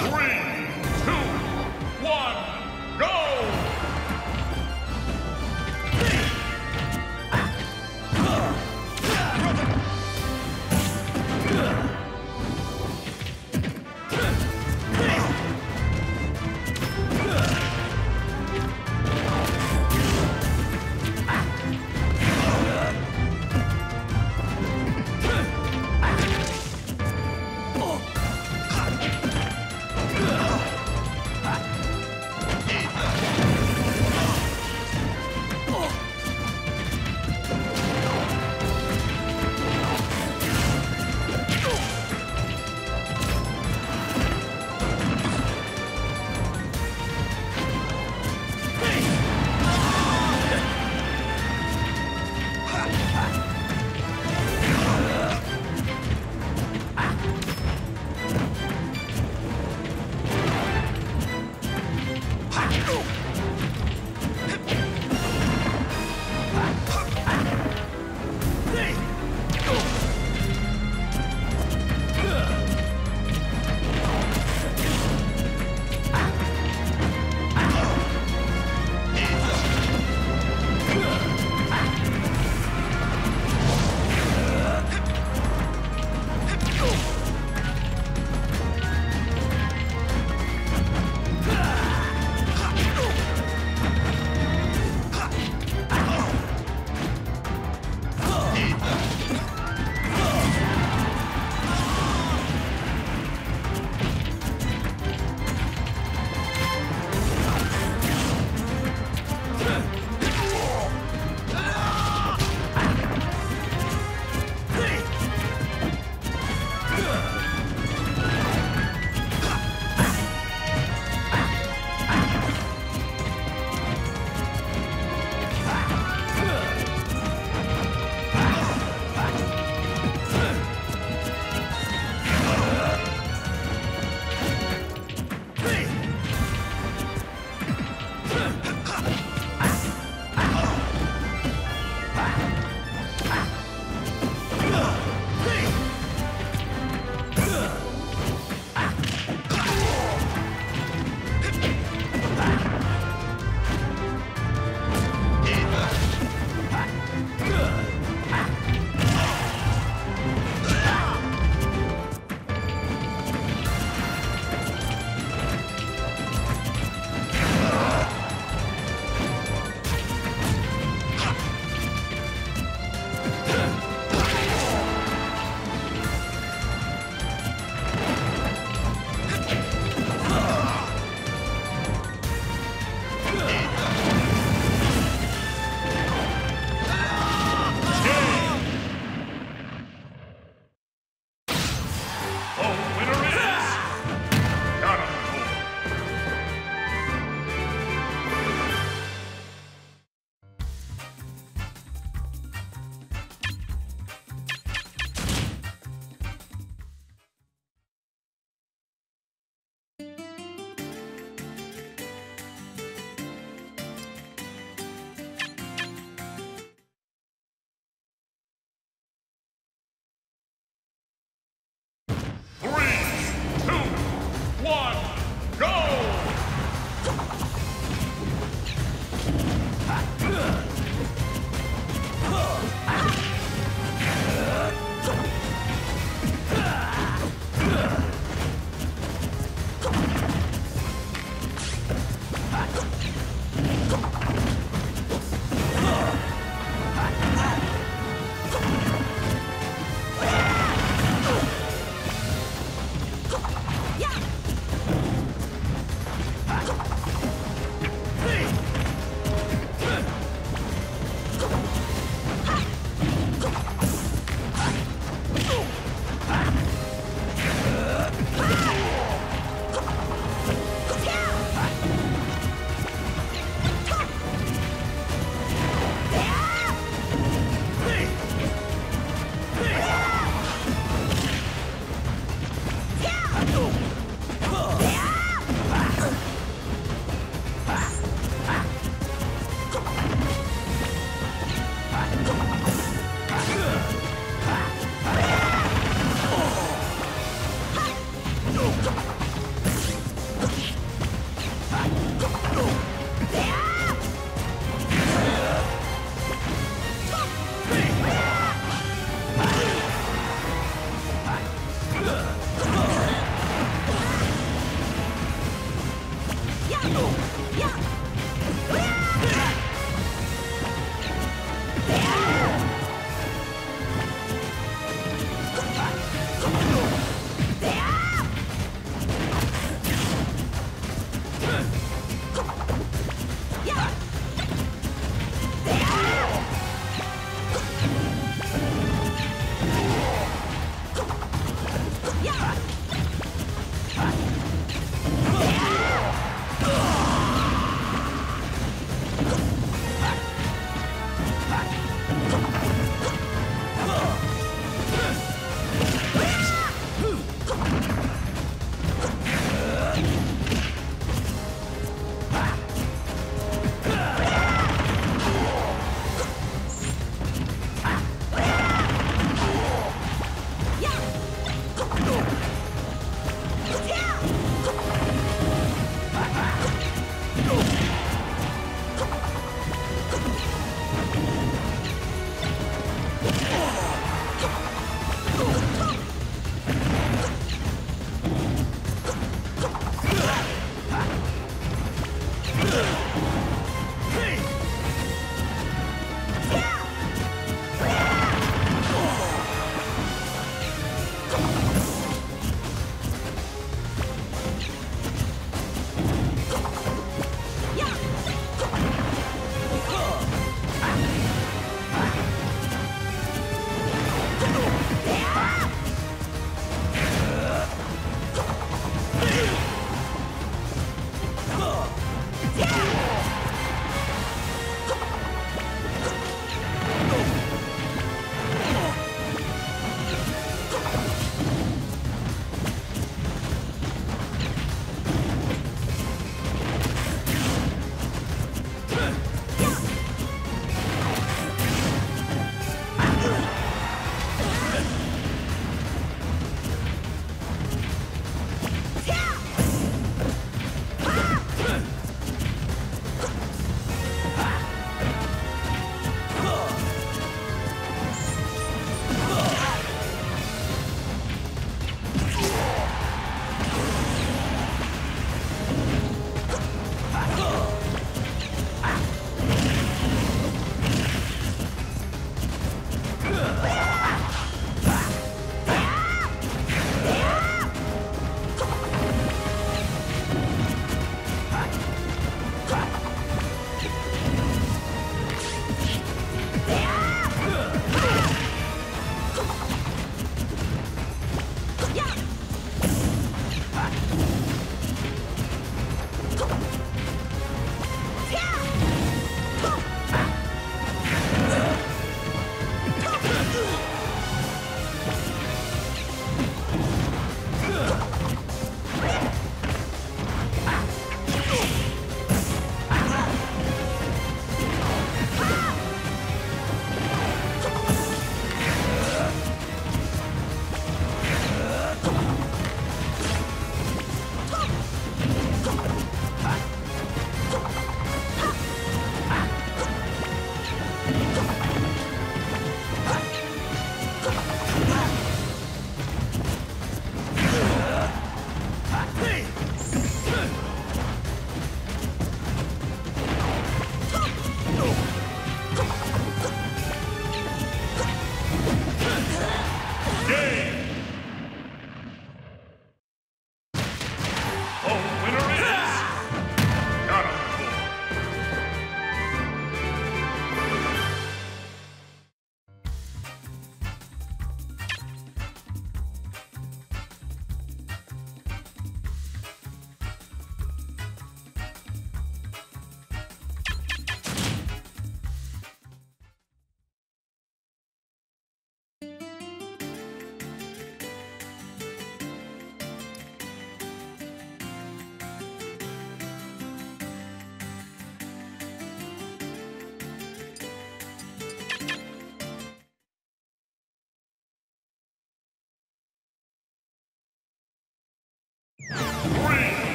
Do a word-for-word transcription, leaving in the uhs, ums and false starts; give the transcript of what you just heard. Three!